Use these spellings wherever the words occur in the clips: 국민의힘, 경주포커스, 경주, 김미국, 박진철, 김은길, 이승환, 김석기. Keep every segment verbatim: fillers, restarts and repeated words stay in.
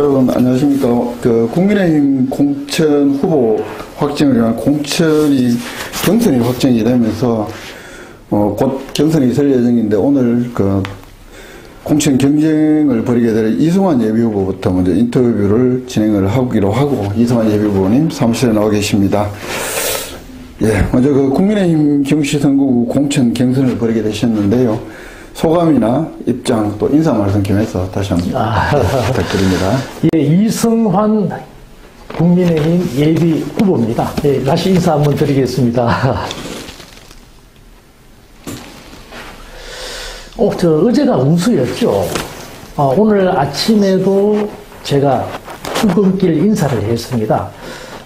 청취자 여러분 안녕하십니까. 그 국민의힘 공천 후보 확정을 위한 공천이 경선이 확정이 되면서 어, 곧 경선이 있을 예정인데 오늘 그 공천 경쟁을 벌이게 될 이승환 예비후보부터 먼저 인터뷰를 진행을 하기로 하고, 이승환 예비후보님 사무실에 나와 계십니다. 예, 먼저 그 국민의힘 경시선거구 공천 경선을 벌이게 되셨는데요. 소감이나 입장 또 인사 말씀 겸해서 다시 한번 아, 부탁드립니다. 예, 이승환 국민의힘 예비 후보입니다. 예, 다시 인사 한번 드리겠습니다. 어, 저 어제가 운수였죠. 어, 오늘 아침에도 제가 출근길 인사를 했습니다.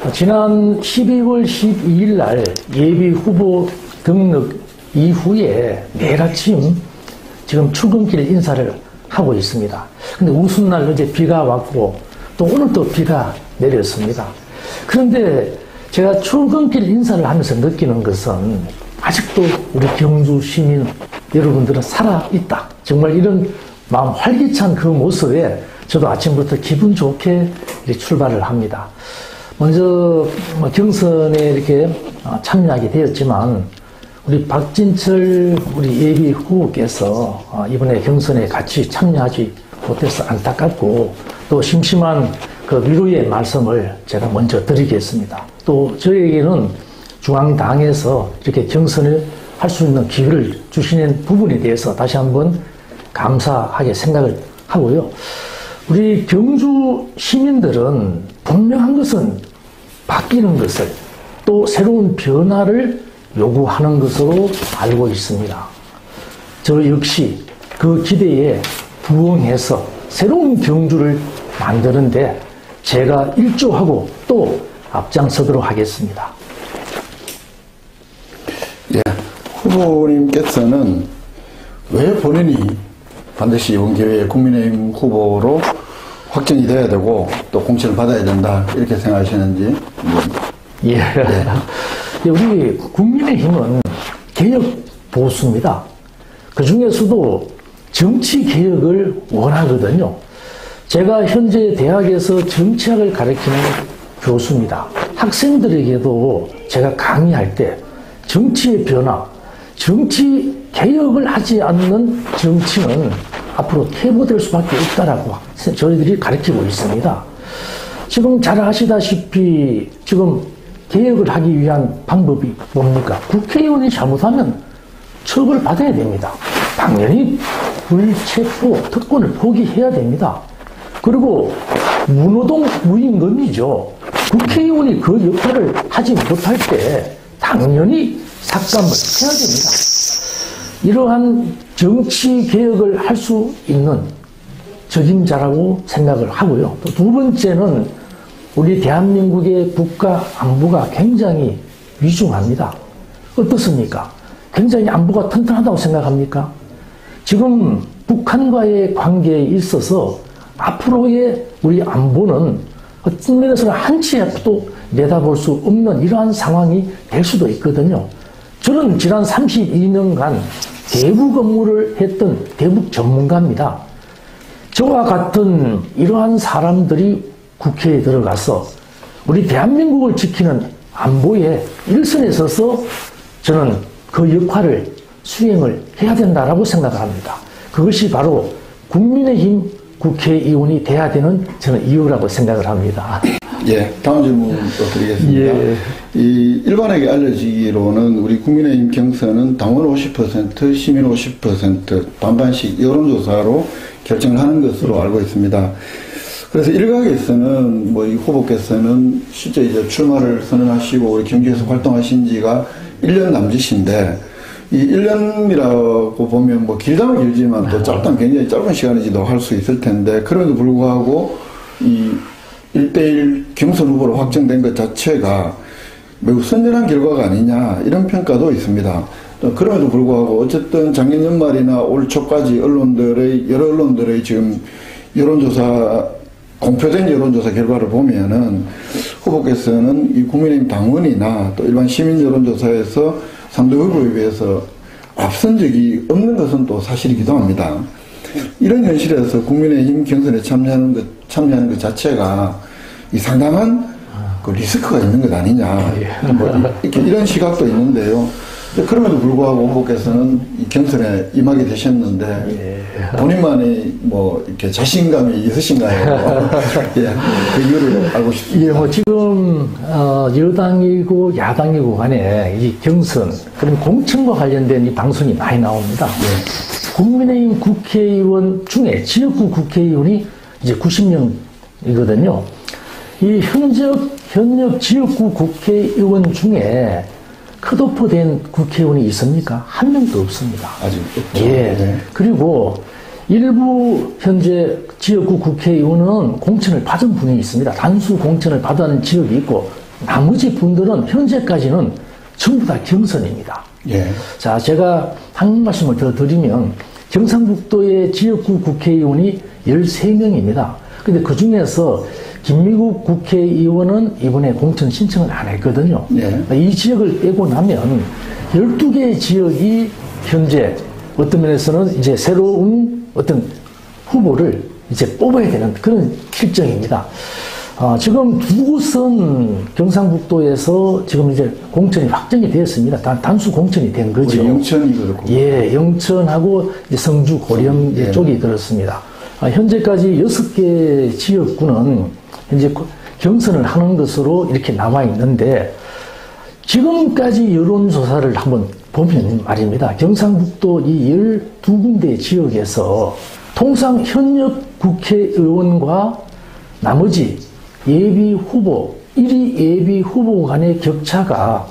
어, 지난 십이월 십이일 날 예비 후보 등록 이후에 매일 아침 지금 출근길 인사를 하고 있습니다. 근데 우수날 어제 비가 왔고 또 오늘 또 비가 내렸습니다. 그런데 제가 출근길 인사를 하면서 느끼는 것은 아직도 우리 경주 시민 여러분들은 살아있다. 정말 이런 마음 활기찬 그 모습에 저도 아침부터 기분 좋게 이렇게 출발을 합니다. 먼저 경선에 이렇게 참여하게 되었지만 우리 박진철 우리 예비 후보께서 이번에 경선에 같이 참여하지 못해서 안타깝고 또 심심한 그 위로의 말씀을 제가 먼저 드리겠습니다. 또 저에게는 중앙당에서 이렇게 경선을 할 수 있는 기회를 주시는 부분에 대해서 다시 한번 감사하게 생각을 하고요. 우리 경주 시민들은 분명한 것은 바뀌는 것을 또 새로운 변화를 요구하는 것으로 알고 있습니다. 저 역시 그 기대에 부응해서 새로운 경주를 만드는데 제가 일조하고 또 앞장서도록 하겠습니다. 예, 후보님께서는 왜 본인이 반드시 이번 기회에 국민의힘 후보로 확정이 돼야 되고 또 공천을 받아야 된다 이렇게 생각하시는지. 예. 예. 우리 국민의힘은 개혁보수입니다. 그 중에서도 정치개혁을 원하거든요. 제가 현재 대학에서 정치학을 가르치는 교수입니다. 학생들에게도 제가 강의할 때 정치의 변화, 정치개혁을 하지 않는 정치는 앞으로 퇴보될 수밖에 없다라고 저희들이 가르치고 있습니다. 지금 잘 아시다시피 지금 개혁을 하기 위한 방법이 뭡니까? 국회의원이 잘못하면 처벌받아야 됩니다. 당연히 불체포 특권을 포기해야 됩니다. 그리고 무노동 무임금이죠. 국회의원이 그 역할을 하지 못할 때 당연히 삭감을 해야 됩니다. 이러한 정치개혁을 할 수 있는 적임자라고 생각을 하고요. 또 두 번째는 우리 대한민국의 국가 안보가 굉장히 위중합니다. 어떻습니까? 굉장히 안보가 튼튼하다고 생각합니까? 지금 북한과의 관계에 있어서 앞으로의 우리 안보는 어떤 면에서는 한 치 앞도 내다볼 수 없는 이러한 상황이 될 수도 있거든요. 저는 지난 삼십이년간 대북 업무를 했던 대북 전문가입니다. 저와 같은 이러한 사람들이 국회에 들어가서 우리 대한민국을 지키는 안보에 일선에 서서 저는 그 역할을 수행을 해야 된다라고 생각을 합니다. 그것이 바로 국민의힘 국회의원이 돼야 되는 저는 이유라고 생각을 합니다. 예, 다음 질문 또 드리겠습니다. 예. 이 일반에게 알려지기로는 우리 국민의힘 경선은 당원 오십 퍼센트, 시민 오십 퍼센트 반반씩 여론조사로 결정을 하는 것으로 알고 있습니다. 그래서 일각에서는 뭐 이 후보께서는 실제 이제 출마를 선언하시고 우리 경주에서 활동하신 지가 일 년 남짓인데 이 일 년이라고 보면 뭐 길다면 길지만 또 짧다면 굉장히 짧은 시간이지도 할 수 있을 텐데, 그럼에도 불구하고 이 일대일 경선 후보로 확정된 것 자체가 매우 선전한 결과가 아니냐 이런 평가도 있습니다. 그럼에도 불구하고 어쨌든 작년 연말이나 올 초까지 언론들의 여러 언론들의 지금 여론조사 공표된 여론조사 결과를 보면은 후보께서는 이 국민의힘 당원이나 또 일반 시민 여론조사에서 상대 후보에 비해서 앞선 적이 없는 것은 또 사실이기도 합니다. 이런 현실에서 국민의힘 경선에 참여하는 것 참여하는 것 자체가 이 상당한 그 리스크가 있는 것 아니냐. 뭐 이렇게 이런 시각도 있는데요. 그럼에도 불구하고 후보께서는 이 경선에 임하게 되셨는데 본인만의 뭐 이렇게 자신감이 있으신가요? 예, 그 이유를 알고 싶습니다. 예, 뭐 지금 어, 여당이고 야당이고 간에 이 경선 그런 공천과 관련된 이 방송이 많이 나옵니다. 예. 국민의힘 국회의원 중에 지역구 국회의원이 이제 구십 명이거든요. 이 현역 현역 지역구 국회의원 중에 컷오프 된 국회의원이 있습니까? 한 명도 없습니다. 아직 없죠. 예. 네. 그리고 일부 현재 지역구 국회의원은 공천을 받은 분이 있습니다. 단수 공천을 받은 지역이 있고 나머지 분들은 현재까지는 전부 다 경선입니다. 예. 자, 제가 한 말씀을 더 드리면 경상북도의 지역구 국회의원이 열세 명입니다. 근데 그 중에서 김미국 국회의원은 이번에 공천 신청을 안 했거든요. 네. 이 지역을 빼고 나면 열두 개의 지역이 현재 어떤 면에서는 이제 새로운 어떤 후보를 이제 뽑아야 되는 그런 실정입니다. 아, 지금 두 곳은 경상북도에서 지금 이제 공천이 확정이 되었습니다. 단, 단수 공천이 된 거죠. 영천이 그렇고. 예, 영천하고 이제 성주 고령 네. 쪽이 그렇습니다. 아, 현재까지 여섯 개 지역구는 이제 경선을 하는 것으로 이렇게 남아 있는데 지금까지 여론조사를 한번 보면 말입니다. 경상북도 이 열두 군데 지역에서 통상 현역 국회의원과 나머지 예비 후보, 일 위 예비 후보 간의 격차가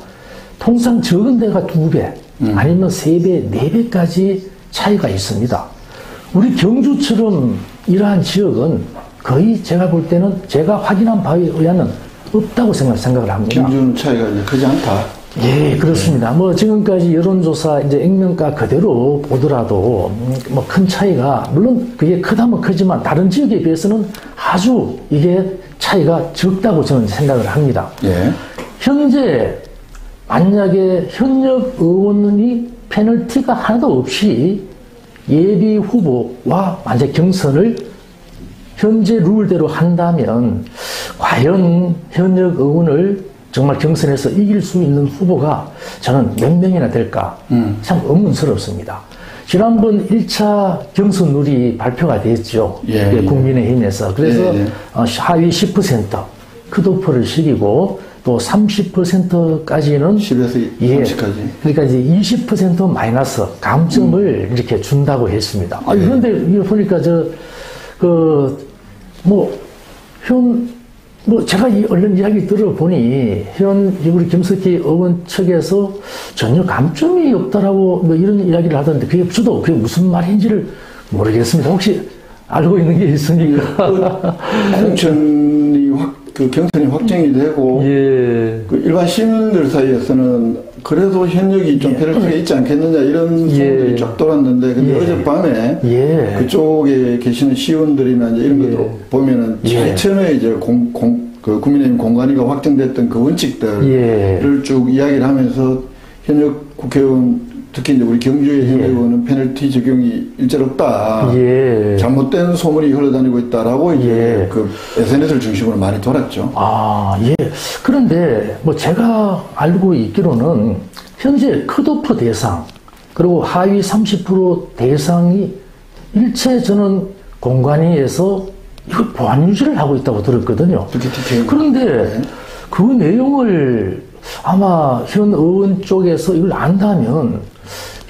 통상 적은 데가 두 배, 음. 아니면 세 배, 네 배까지 차이가 있습니다. 우리 경주처럼 이러한 지역은 거의 제가 볼 때는 제가 확인한 바에 의하면 없다고 생각을 합니다. 경주는 차이가 크지 않다. 예, 그렇습니다. 네. 뭐 지금까지 여론조사 이제 액면가 그대로 보더라도 뭐 큰 차이가 물론 그게 크다면 크지만 다른 지역에 비해서는 아주 이게 차이가 적다고 저는 생각을 합니다. 예. 현재 만약에 현역 의원이 페널티가 하나도 없이 예비 후보와 만약 경선을 현재 룰대로 한다면 과연 현역 의원을 정말 경선에서 이길 수 있는 후보가 저는 몇 명이나 될까 음. 참 의문스럽습니다. 지난번 일 차 경선 룰이 발표가 됐죠. 예, 예. 국민의힘에서. 그래서 예, 예. 하위 십 퍼센트 컷오프를 시키고 또 삼십 퍼센트까지는 십에서 예, 삼십까지. 그러니까 이제 이십 퍼센트 마이너스 감점을 음. 이렇게 준다고 했습니다. 아, 네. 그런데 이거 보니까 저 그 뭐 현 뭐 제가 이 얼른 이야기 들어보니 현 우리 김석기 의원 측에서 전혀 감점이 없다라고 뭐 이런 이야기를 하던데 그게 저도 그게 무슨 말인지를 모르겠습니다. 혹시 알고 있는 게 있으니까 공천이 확 그 경선이 확정이 되고 예. 그 일반 시민들 사이에서는 그래도 현역이 좀 페널티가 예. 있지 않겠느냐 이런 소문들이 예. 쫙 돌았는데 근데 예. 어젯밤에 예. 그쪽에 계시는 시의원들이나 이제 이런 예. 것들 보면은 최근에 예. 이제 공, 공, 그 국민의힘 공관위가 확정됐던 그 원칙들을 예. 쭉 이야기를 하면서 현역 국회의원 특히 이제 우리 경주의 현역의원은 예. 페널티 적용이 일절 없다. 예. 잘못된 소문이 흘러다니고 있다라고 이제 예. 그 에스엔에스를 중심으로 많이 돌았죠. 아, 예. 그런데 뭐 제가 알고 있기로는 현재 컷오프 대상 그리고 하위 삼십 퍼센트 대상이 일체 저는 공관위에서 이거 보안 유지를 하고 있다고 들었거든요. 그런데 네. 그 내용을 아마 현 의원 쪽에서 이걸 안다면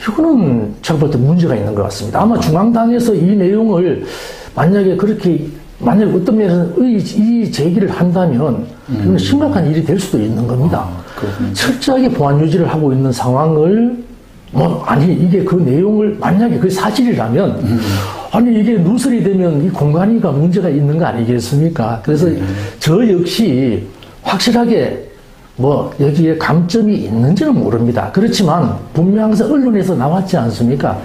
이거는 제가 볼 때 문제가 있는 것 같습니다. 아마 중앙당에서 이 내용을 만약에 그렇게 만약 어떤 면에서는 이 제기를 한다면 이건 심각한 일이 될 수도 있는 겁니다. 아, 철저하게 보안 유지를 하고 있는 상황을 뭐 아니 이게 그 내용을 만약에 그게 사실이라면 음. 아니 이게 누설이 되면 이 공간이가 문제가 있는 거 아니겠습니까? 그래서 음. 저 역시 확실하게 뭐 여기에 감점이 있는지는 모릅니다. 그렇지만 분명 항상 언론에서 나왔지 않습니까?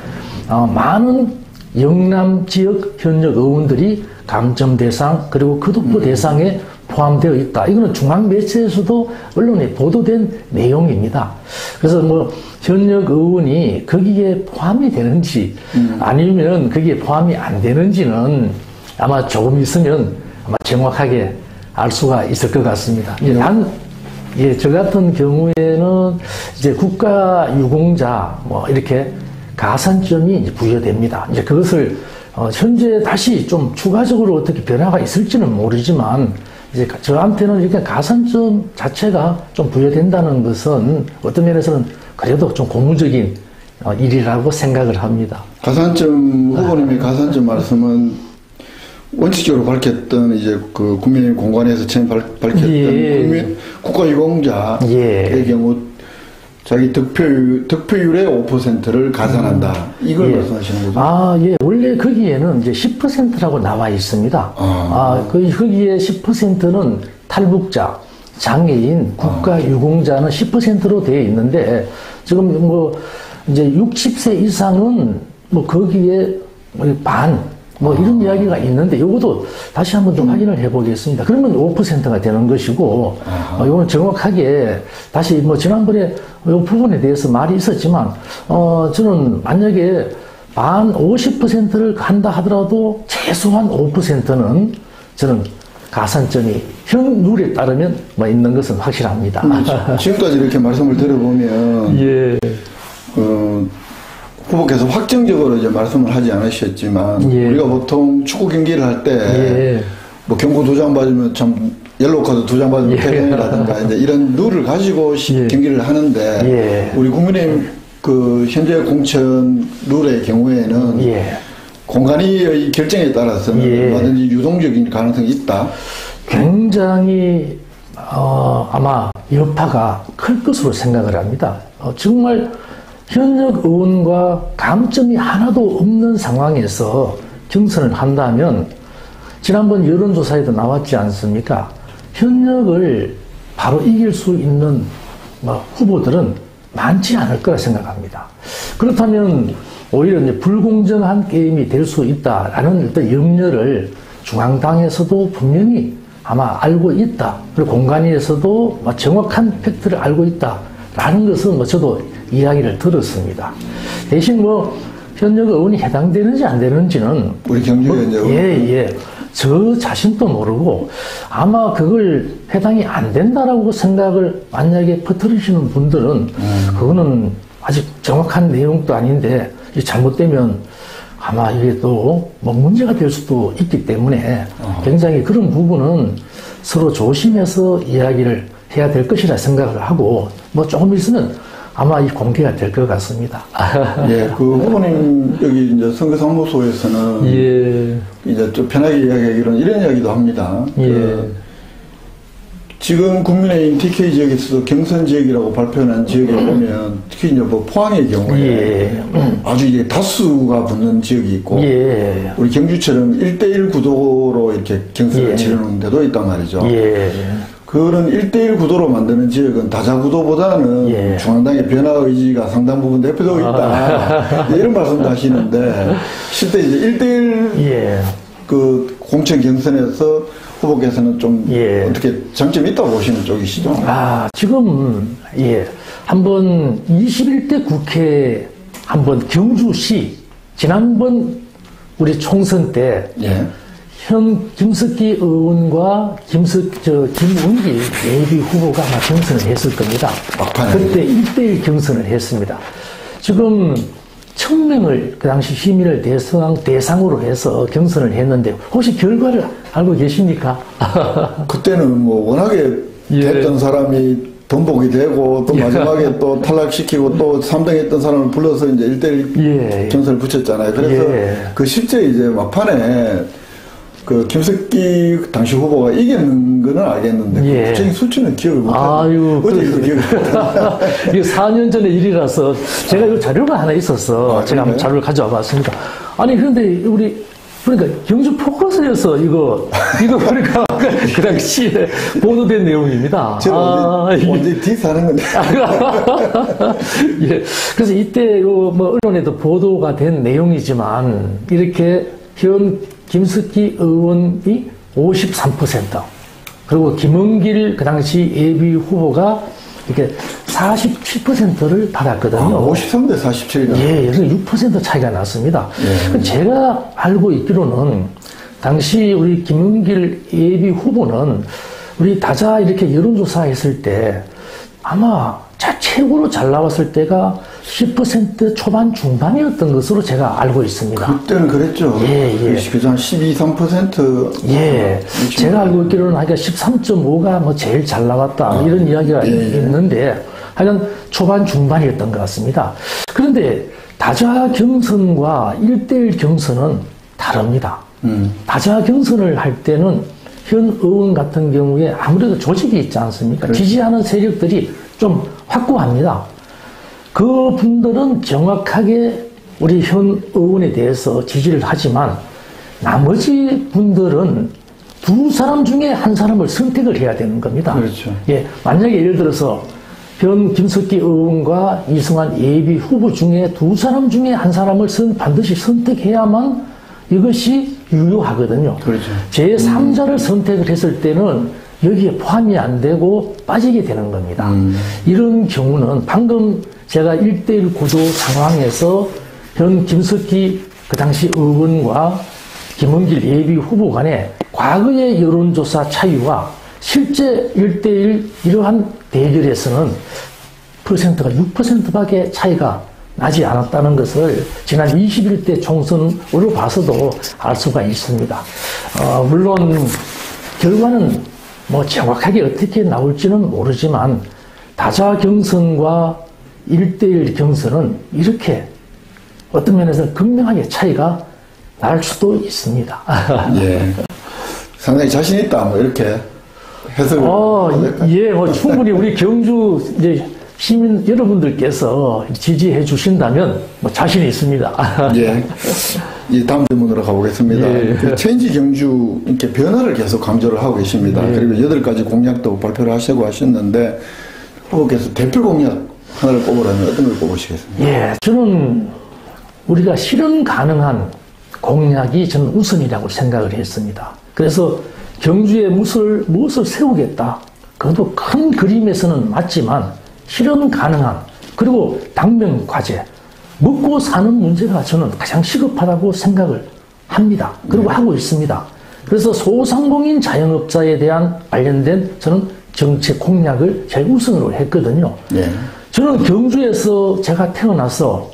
어, 많은 영남 지역 현역 의원들이 감점 대상 그리고 컷오프 음. 대상에 포함되어 있다. 이거는 중앙 매체에서도 언론에 보도된 내용입니다. 그래서 뭐 현역 의원이 거기에 포함이 되는지 음. 아니면 거기에 포함이 안 되는지는 아마 조금 있으면 아마 정확하게 알 수가 있을 것 같습니다. 단, 예, 저 같은 경우에는 이제 국가 유공자 뭐 이렇게 가산점이 이제 부여됩니다. 이제 그것을 어, 현재 다시 좀 추가적으로 어떻게 변화가 있을지는 모르지만 이제 저한테는 이렇게 가산점 자체가 좀 부여된다는 것은 어떤 면에서는 그래도 좀 고무적인 어, 일이라고 생각을 합니다. 가산점 후보님의 가산점 말씀은. 원칙적으로 밝혔던 이제 그 국민의힘 공관에서 처음 밝혔던 예. 국민, 국가유공자의 예. 경우 자기 득표율, 득표율의 오 퍼센트를 가산한다. 이걸 예. 말씀하시는 거죠? 아, 예. 원래 거기에는 이제 십 퍼센트라고 나와 있습니다. 아, 아 그, 거기에 십 퍼센트는 탈북자, 장애인, 국가유공자는 아. 십 퍼센트로 되어 있는데 지금 뭐 이제 육십 세 이상은 뭐 거기에 반, 뭐 이런 이야기가 있는데 이것도 다시 한번 좀 확인을 해보겠습니다. 그러면 오 퍼센트가 되는 것이고 어, 이건 정확하게 다시 뭐 지난번에 이 부분에 대해서 말이 있었지만 어, 저는 만약에 반 오십 퍼센트를 간다 하더라도 최소한 오 퍼센트는 저는 가산점이 현룰에 따르면 뭐 있는 것은 확실합니다. 음, 지금까지 이렇게 말씀을 들어보면 예. 어, 후보께서 확정적으로 이제 말씀을 하지 않으셨지만 예. 우리가 보통 축구 경기를 할 때 뭐 예. 경고 두 장 받으면 참 옐로우 카드 두 장 받으면 퇴장이라든가 예. 이제 이런 룰을 가지고 예. 경기를 하는데 예. 우리 국민의힘 그 현재 공천 룰의 경우에는 예. 공관위의 결정에 따라서는 얼마든지 예. 유동적인 가능성이 있다. 굉장히 어, 아마 여파가 클 것으로 생각을 합니다. 어, 정말. 현역 의원과 감점이 하나도 없는 상황에서 경선을 한다면 지난번 여론조사에도 나왔지 않습니까? 현역을 바로 이길 수 있는 후보들은 많지 않을 거라 생각합니다. 그렇다면 오히려 이제 불공정한 게임이 될 수 있다라는 일단 염려를 중앙당에서도 분명히 아마 알고 있다. 그리고 공관위에서도 정확한 팩트를 알고 있다. 라는 것은 뭐 저도 이야기를 들었습니다. 대신 뭐 현역 의원이 해당되는지 안 되는지는 우리 경제위원장 예예 예. 저 자신도 모르고 아마 그걸 해당이 안 된다라고 생각을 만약에 퍼뜨리시는 분들은 음. 그거는 아직 정확한 내용도 아닌데 잘못되면 아마 이게 또 뭐 문제가 될 수도 있기 때문에 어. 굉장히 그런 부분은 서로 조심해서 이야기를 해야 될 것이라 생각을 하고 뭐 조금 있으면 아마 이 공개가 될 것 같습니다. 예, 그 후보님 여기 이제 선거사무소에서는 예. 이제 좀 편하게 이야기하기로는 이런 이야기도 합니다. 예. 그 지금 국민의힘 티케이 지역에서도 경선 지역이라고 발표한 지역에 보면 특히 이제 뭐 포항의 경우에 예. 아주 이게 다수가 붙는 지역이 있고 예. 우리 경주처럼 일 대 일 구도로 이렇게 경선을 예. 치르는 데도 있단 말이죠. 예. 그런 일 대 일 구도로 만드는 지역은 다자 구도보다는 예. 중앙당의 변화 의지가 상당 부분 대표되고 있다. 아. 이런 말씀도 하시는데, 실제 이제 일 대 일 예. 그 공천 경선에서 후보께서는 좀 예. 어떻게 장점이 있다고 보시는 쪽이시죠? 아, 지금, 예. 한번 이십일 대 국회 한번 경주시, 지난번 우리 총선 때, 예. 현 김석기 의원과 김석, 저, 김은길 예비 후보가 아마 경선을 했을 겁니다. 막판에. 그때 일 대 일 경선을 했습니다. 지금 천 명을 그 당시 시민을 대상, 대상으로 해서 경선을 했는데 혹시 결과를 알고 계십니까? 그때는 뭐 워낙에 예. 됐던 사람이 번복이 되고 또 마지막에 예. 또 탈락시키고 또 삼 등 했던 사람을 불러서 이제 일 대 일 예. 경선을 붙였잖아요. 그래서 예. 그 실제 이제 막판에 그 김석기 당시 후보가 이기는 거는 알겠는데 예. 그 구체적인 수치는 기억을 못해요. 어제도 기억을 못해요. 이게 사 년 전의 일이라서 제가 이 자료가 하나 있어서 아, 제가 한번 자료를 가져와 봤습니다. 아니 그런데 우리 그러니까 경주 포커스에서 이거 이거 그러니까 그 당시에 보도된 내용입니다. 제가 아, 언제 디스하는 건데. 예. 그래서 이때 뭐 언론에도 보도가 된 내용이지만 이렇게 현 김석기 의원이 오십삼 퍼센트 그리고 김은길 그 당시 예비 후보가 이렇게 사십칠 퍼센트를 받았거든요. 아, 오십삼 대 사십칠이요? 예, 그래서 육 퍼센트 차이가 났습니다. 예. 제가 알고 있기로는 당시 우리 김은길 예비 후보는 우리 다자 이렇게 여론조사했을 때 아마 최고로 잘 나왔을 때가 십 퍼센트 초반 중반이었던 것으로 제가 알고 있습니다. 그때는 그랬죠. 예, 예. 그래서 한 십이, 삼 퍼센트. 예. 이십 퍼센트. 제가 알고 있기로는 하여간 십삼 점 오가 뭐 제일 잘 나왔다. 아, 이런 이야기가 예. 있는데 하여간 초반 중반이었던 것 같습니다. 그런데 다자 경선과 일 대 일 경선은 다릅니다. 음. 다자 경선을 할 때는 현 의원 같은 경우에 아무래도 조직이 있지 않습니까? 그렇죠. 지지하는 세력들이 좀 확고합니다. 그 분들은 정확하게 우리 현 의원에 대해서 지지를 하지만 나머지 분들은 두 사람 중에 한 사람을 선택을 해야 되는 겁니다. 그렇죠. 예, 만약에 예를 들어서 현 김석기 의원과 이승환 예비 후보 중에 두 사람 중에 한 사람을 선, 반드시 선택해야만 이것이 유효하거든요. 그렇죠. 제삼자를 음. 선택을 했을 때는 여기에 포함이 안 되고 빠지게 되는 겁니다. 음. 이런 경우는 방금 제가 일 대 일 구조 상황에서 현 김석기 그 당시 의원과 김은길 예비 후보 간의 과거의 여론조사 차이와 실제 일 대 일 이러한 대결에서는 퍼센트가 육 퍼센트밖에 차이가 나지 않았다는 것을 지난 이십일 대 총선으로 봐서도 알 수가 있습니다. 어, 물론 결과는 뭐 정확하게 어떻게 나올지는 모르지만 다자 경선과 일 대 일 경선은 이렇게 어떤 면에서 극명하게 차이가 날 수도 있습니다. 예. 상당히 자신 있다, 뭐 이렇게 해석을. 어, 예, 뭐 충분히 우리 경주 이제 시민 여러분들께서 지지해 주신다면 뭐 자신이 있습니다. 예. 이 다음 질문으로 가보겠습니다. 예. 체인지 경주 이렇게 변화를 계속 강조를 하고 계십니다. 예. 그리고 여덟 가지 공약도 발표를 하시고 하셨는데 후보께서 대표 공약 하나를 뽑으라면 어떤 걸 뽑으시겠습니까? 예, 저는 우리가 실현 가능한 공약이 저는 우선이라고 생각을 했습니다. 그래서 경주에 무엇을 무엇을 세우겠다. 그것도 큰 그림에서는 맞지만 실현 가능한 그리고 당면 과제. 먹고 사는 문제가 저는 가장 시급하다고 생각을 합니다. 그리고 네. 하고 있습니다. 그래서 소상공인 자영업자에 대한 관련된 저는 정책 공약을 제 우선으로 했거든요. 네. 저는 경주에서 제가 태어나서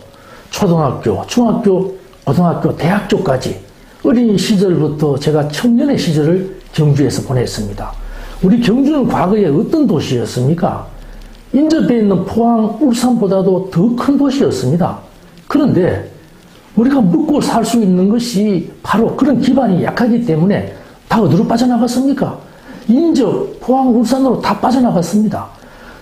초등학교, 중학교, 고등학교, 대학교까지 어린 시절부터 제가 청년의 시절을 경주에서 보냈습니다. 우리 경주는 과거에 어떤 도시였습니까? 인접해 있는 포항, 울산보다도 더 큰 도시였습니다. 그런데 우리가 먹고 살 수 있는 것이 바로 그런 기반이 약하기 때문에 다 어디로 빠져나갔습니까? 인접, 포항, 울산으로 다 빠져나갔습니다.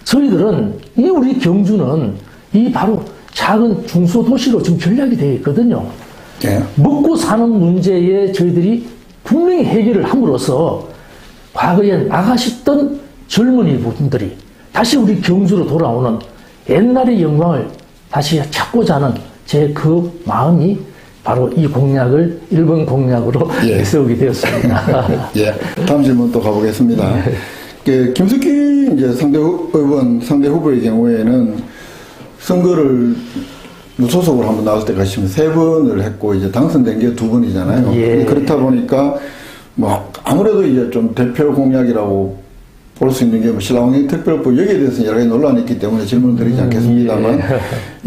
저희들은 이 우리 경주는 이 바로 작은 중소도시로 지금 전략이 되어 있거든요. 네. 먹고 사는 문제에 저희들이 분명히 해결을 함으로써 과거에 나가셨던 젊은이 분들이 다시 우리 경주로 돌아오는 옛날의 영광을 다시 찾고자 하는 제 그 마음이 바로 이 공약을 일 번 공약으로 예. 세우게 되었습니다. 예. 다음 질문 또 가보겠습니다. 예. 그 김석기 이제 상대 의원, 상대 후보의 경우에는 선거를 무소속으로 한번 나올 때까지 지금 세 번을 했고 이제 당선된 게 두 번이잖아요. 예. 그렇다 보니까 뭐 아무래도 이제 좀 대표 공약이라고 볼 수 있는 게 뭐 신라환경 특별법 여기에 대해서 여러 가지 논란이 있기 때문에 질문 드리지 않겠습니다만 예.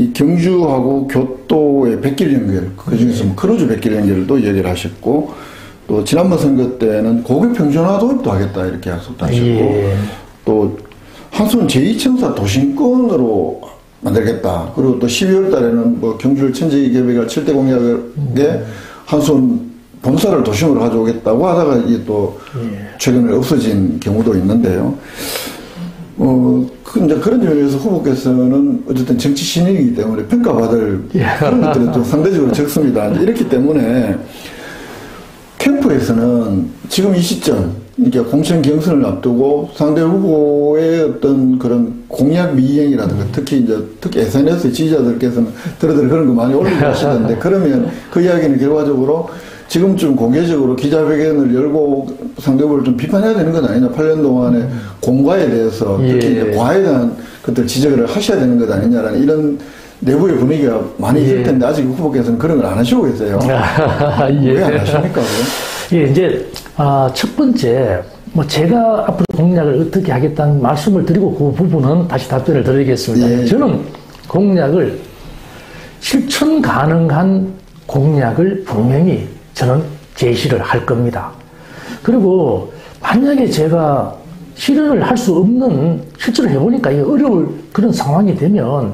이 경주하고 교토의 백길 연결 그 중에서 뭐 크루즈 백길 연결도 얘기를 하셨고 또 지난번 선거 때는 고교 평준화 도입도 하겠다 이렇게 약속도 하셨고 예. 또 한손 제이 청사 도심권으로 만들겠다 그리고 또 십이월 달에는 뭐 경주를 천지개벽할 칠 대 공약에 음. 한손 본사를 도심으로 가져오겠다고 하다가 이게 또 예. 최근에 없어진 경우도 있는데요. 어, 그, 이제 그런 점에서 후보께서는 어쨌든 정치 신인이기 때문에 평가받을 예. 그런 것들은 좀 상대적으로 적습니다. 이렇기 때문에 캠프에서는 지금 이 시점, 이렇게 공천 경선을 앞두고 상대 후보의 어떤 그런 공약 미행이라든가 음. 특히 이제 특히 에스엔에스 지지자들께서는 들어들 그런 거 많이 올리고 하시던데 그러면 그 이야기는 결과적으로 지금쯤 공개적으로 기자회견을 열고 상대방을 좀 비판해야 되는 건 아니냐. 팔 년 동안의 음. 공과에 대해서 특히 예. 과에 대한 것들 지적을 하셔야 되는 것 아니냐라는 이런 내부의 분위기가 많이 예. 있을 텐데 아직 후보께서는 그런 걸 안 하시고 계세요. 예. 왜 안 하십니까? 예, 이제 아, 첫 번째 뭐 제가 앞으로 공약을 어떻게 하겠다는 말씀을 드리고 그 부분은 다시 답변을 드리겠습니다. 예. 저는 공약을 실천 가능한 공약을 분명히 저는 제시를 할 겁니다. 그리고 만약에 제가 실현을 할 수 없는 실천을 해보니까 이게 어려울 그런 상황이 되면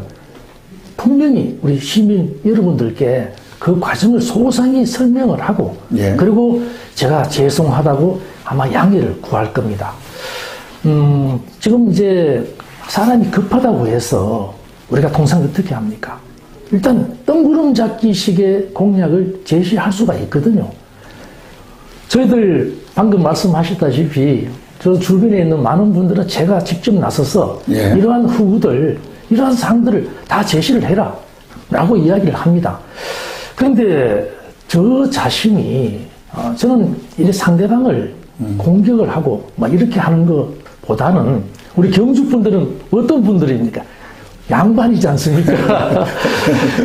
분명히 우리 시민 여러분들께 그 과정을 소상히 설명을 하고 예. 그리고 제가 죄송하다고 아마 양해를 구할 겁니다. 음, 지금 이제 사람이 급하다고 해서 우리가 통상 어떻게 합니까? 일단 뜬구름 잡기 식의 공약을 제시할 수가 있거든요. 저희들 방금 말씀하셨다시피 저 주변에 있는 많은 분들은 제가 직접 나서서 예. 이러한 후보들, 이러한 사항들을 다 제시를 해라 라고 이야기를 합니다. 그런데 저 자신이 어, 저는 이제 상대방을 음. 공격을 하고 막 이렇게 하는 것보다는 우리 경주 분들은 어떤 분들입니까? 양반이지 않습니까?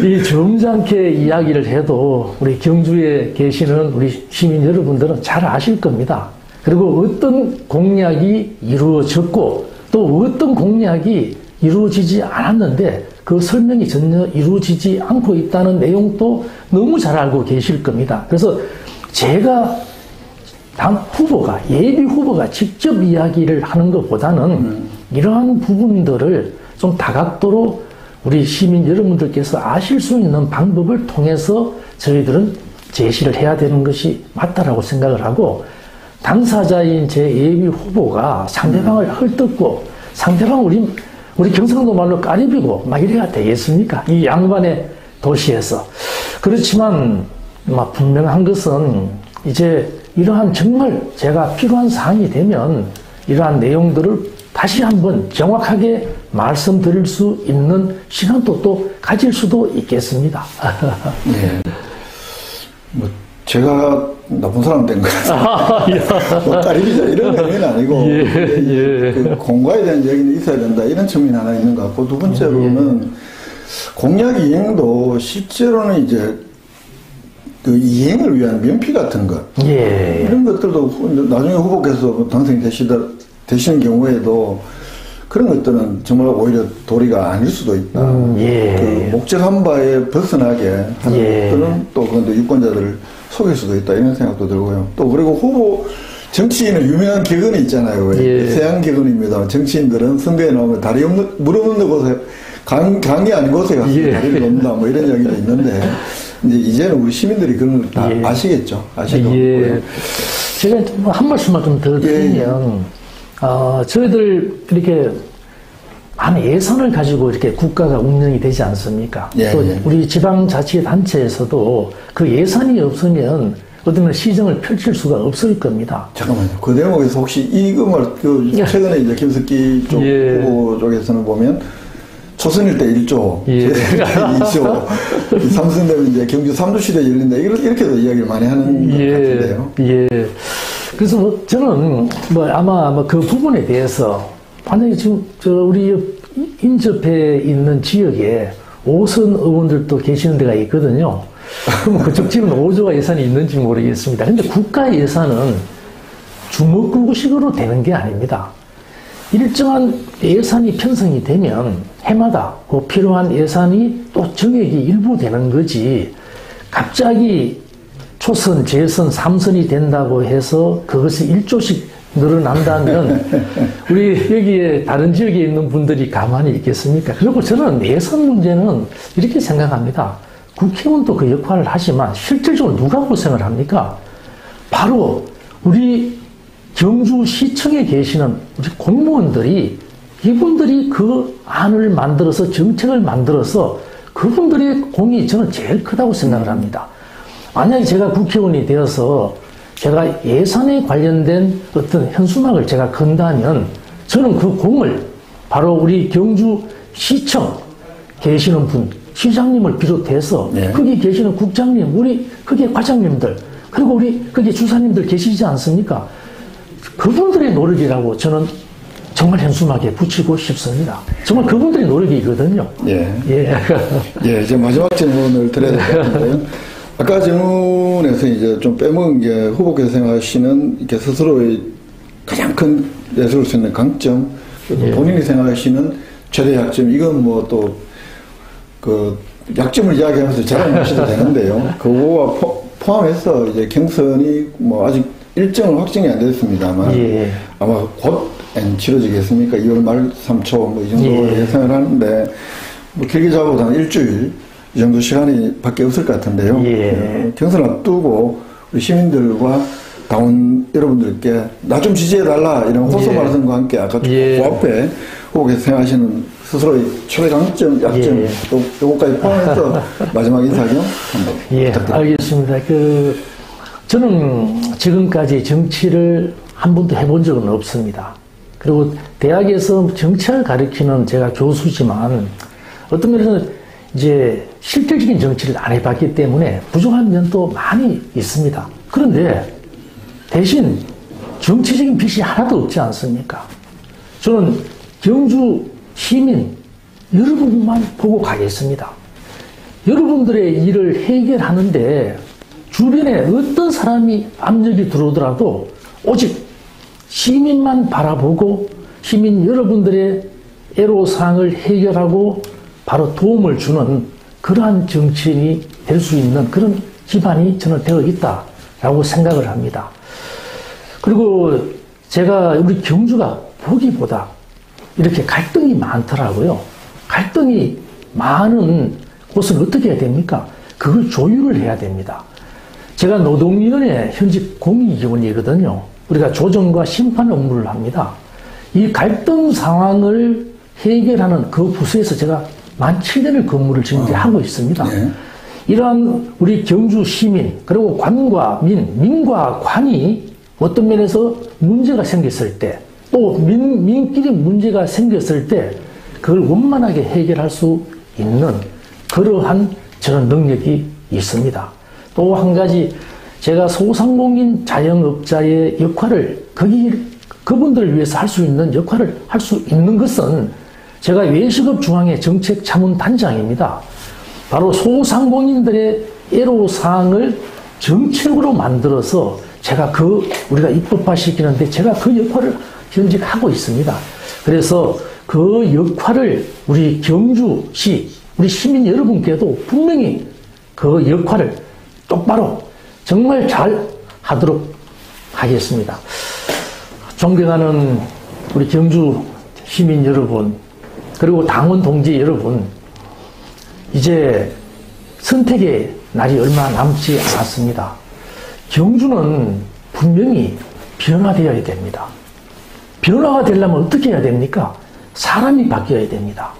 이 점잖게 이야기를 해도 우리 경주에 계시는 우리 시민 여러분들은 잘 아실 겁니다. 그리고 어떤 공약이 이루어졌고 또 어떤 공약이 이루어지지 않았는데 그 설명이 전혀 이루어지지 않고 있다는 내용도 너무 잘 알고 계실 겁니다. 그래서 제가 당 후보가 예비 후보가 직접 이야기를 하는 것보다는 음. 이러한 부분들을 좀 다각도로 우리 시민 여러분들께서 아실 수 있는 방법을 통해서 저희들은 제시를 해야 되는 것이 맞다라고 생각을 하고 당사자인 제 예비 후보가 상대방을 헐뜯고 상대방 우리 우리 경상도 말로 까리비고 막 이래야 되겠습니까? 이 양반의 도시에서. 그렇지만 막 분명한 것은 이제 이러한 정말 제가 필요한 사항이 되면 이러한 내용들을 다시 한번 정확하게 말씀드릴 수 있는 시간도 또 가질 수도 있겠습니다. 네. 뭐 제가 나쁜 사람 된 것 같아요. 뭐 딸이자 이런 얘기는 아니고 예, 예. 그 공과에 대한 얘기는 있어야 된다 이런 측면이 하나 있는 것 같고 두 번째로는 예. 공약 이행도 실제로는 이제 그 이행을 위한 면피 같은 것 예. 이런 것들도 나중에 후보께서 당선이 되시다 되시는 경우에도 그런 것들은 정말 오히려 도리가 아닐 수도 있다. 음, 예. 그 목적한 바에 벗어나게 하는 예. 것들은 또 그런데 유권자들을 속일 수도 있다 이런 생각도 들고요. 또 그리고 후보 정치인은 유명한 격언이 있잖아요. 예. 서양 격언입니다. 정치인들은 선거에 나오면 다리 없는 무릎 없는 곳에 강, 강이 아닌 곳에 가서 예. 다리를 놓는다 뭐 이런 이야기도 있는데 이제 이제는 우리 시민들이 그런 걸 다 예. 아시겠죠. 아시고 예. 제가 한 말씀만 좀 더 드리면. 예. 어, 저희들 이렇게 많은 예산을 가지고 이렇게 국가가 운영이 되지 않습니까? 예, 또 예. 우리 지방자치단체에서도 그 예산이 없으면 어떤 시정을 펼칠 수가 없을 겁니다. 잠깐만요. 그 대목에서 혹시 이금을 그 최근에 이제 김석기 쪽 예. 후보 쪽에서는 보면 초선일 때 일 조, 예. 이 조, 삼성대는 이제 경주 삼 조 시대에 열린다 이렇게도 이야기를 많이 하는 것 예. 같은데요. 예. 그래서 뭐 저는 뭐 아마 뭐 그 부분에 대해서 만약에 지금 저 우리 인접해 있는 지역에 오선 의원들도 계시는 데가 있거든요. 그럼 그쪽 지역은 오 조가 예산이 있는지 모르겠습니다. 근데 국가 예산은 주먹 굴고 식으로 되는 게 아닙니다. 일정한 예산이 편성이 되면 해마다 그 필요한 예산이 또 정액이 일부 되는 거지 갑자기 초선, 재선, 삼선이 된다고 해서 그것이 일 조씩 늘어난다면 우리 여기에 다른 지역에 있는 분들이 가만히 있겠습니까? 그리고 저는 예산 문제는 이렇게 생각합니다. 국회의원도 그 역할을 하지만 실질적으로 누가 고생을 합니까? 바로 우리 경주시청에 계시는 우리 공무원들이 이분들이 그 안을 만들어서 정책을 만들어서 그분들의 공이 저는 제일 크다고 생각을 합니다. 만약에 제가 국회의원이 되어서 제가 예산에 관련된 어떤 현수막을 제가 건다면 저는 그 공을 바로 우리 경주시청 계시는 분, 시장님을 비롯해서 네. 거기 계시는 국장님, 우리 거기에 과장님들, 그리고 우리 거기에 주사님들 계시지 않습니까? 그분들의 노력이라고 저는 정말 현수막에 붙이고 싶습니다. 정말 그분들의 노력이거든요. 예. 예. 예, 이제 마지막 질문을 드려야 될 것 같은데요. 아까 질문에서 이제 좀 빼먹은 게 후보께서 생각하시는 이렇게 스스로의 가장 큰 예술수 있는 강점, 예. 본인이 생각하시는 최대 약점, 이건 뭐 또 그 약점을 이야기하면서 자랑하셔도 되는데요. 그거와 포, 포함해서 이제 경선이 뭐 아직 일정은 확정이 안 됐습니다만 예. 아마 곧 치러지겠습니까? 이월 말 삼 초 뭐 이 정도 예. 예상을 하는데 뭐 길게 잡아도 한 일주일 이 정도 시간이 밖에 없을 것 같은데요. 예. 경선 앞두고 우리 시민들과 당원 여러분들께 나 좀 지지해달라 이런 호소 예. 발언과 함께 아까 예. 그 앞에 후보께서 생각하시는 스스로의 최대 강점, 약점 예. 또 요거까지 포함해서 마지막 인사 겸 한번 예. 부탁드립니다. 알겠습니다. 그 저는 지금까지 정치를 한 번도 해본 적은 없습니다. 그리고 대학에서 정치를 가르치는 제가 교수지만 어떤 면에서는 이제 실질적인 정치를 안 해봤기 때문에 부족한 면도 많이 있습니다. 그런데 대신 정치적인 빛이 하나도 없지 않습니까? 저는 경주 시민 여러분만 보고 가겠습니다. 여러분들의 일을 해결하는데 주변에 어떤 사람이 압력이 들어오더라도 오직 시민만 바라보고 시민 여러분들의 애로사항을 해결하고 바로 도움을 주는 그러한 정치인이 될 수 있는 그런 기반이 저는 되어 있다라고 생각을 합니다. 그리고 제가 우리 경주가 보기보다 이렇게 갈등이 많더라고요. 갈등이 많은 곳을 어떻게 해야 됩니까? 그걸 조율을 해야 됩니다. 제가 노동위원회 현직 공익위원이거든요. 우리가 조정과 심판 업무를 합니다. 이 갈등 상황을 해결하는 그 부서에서 제가 만 칠 년을 근무를 지금 이제 하고 있습니다. 네. 이러한 우리 경주 시민, 그리고 관과 민, 민과 관이 어떤 면에서 문제가 생겼을 때, 또 민, 민끼리 문제가 생겼을 때, 그걸 원만하게 해결할 수 있는 그러한 저런 능력이 있습니다. 또 한 가지, 제가 소상공인 자영업자의 역할을, 거기, 그분들을 위해서 할 수 있는 역할을 할 수 있는 것은 제가 외식업 중앙회 정책 자문 단장입니다. 바로 소상공인들의 애로사항을 정책으로 만들어서 제가 그 우리가 입법화시키는데 제가 그 역할을 현직 하고 있습니다. 그래서 그 역할을 우리 경주시 우리 시민 여러분께도 분명히 그 역할을 똑바로 정말 잘 하도록 하겠습니다. 존경하는 우리 경주 시민 여러분, 그리고 당원 동지 여러분, 이제 선택의 날이 얼마 남지 않았습니다. 경주는 분명히 변화되어야 됩니다. 변화가 되려면 어떻게 해야 됩니까? 사람이 바뀌어야 됩니다.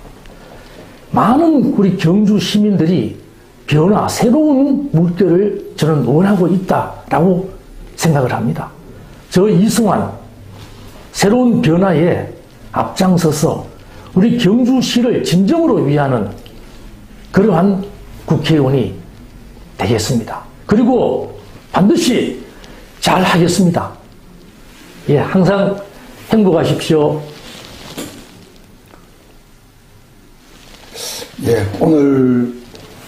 많은 우리 경주 시민들이 변화, 새로운 물결을 저는 원하고 있다라고 생각을 합니다. 저 이승환, 새로운 변화에 앞장서서 우리 경주시를 진정으로 위하는 그러한 국회의원이 되겠습니다. 그리고 반드시 잘 하겠습니다. 예, 항상 행복하십시오. 예, 오늘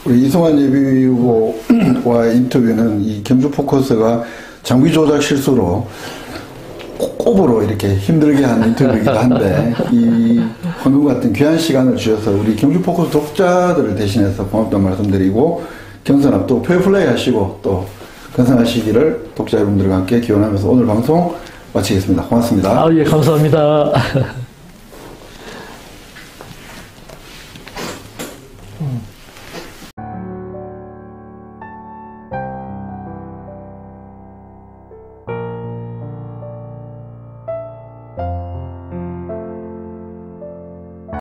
우리 이승환 예비후보와 인터뷰는 이 경주 포커스가 장비 조작 실수로 꼽으로 이렇게 힘들게 한 인터뷰이기도 한데 이 황금 같은 귀한 시간을 주셔서 우리 경주 포커스 독자들을 대신해서 고맙다는 말씀드리고 경선 앞두고 페어플레이 하시고 또 건승하시기를 독자 여러분들과 함께 기원하면서 오늘 방송 마치겠습니다. 고맙습니다. 아, 예, 감사합니다.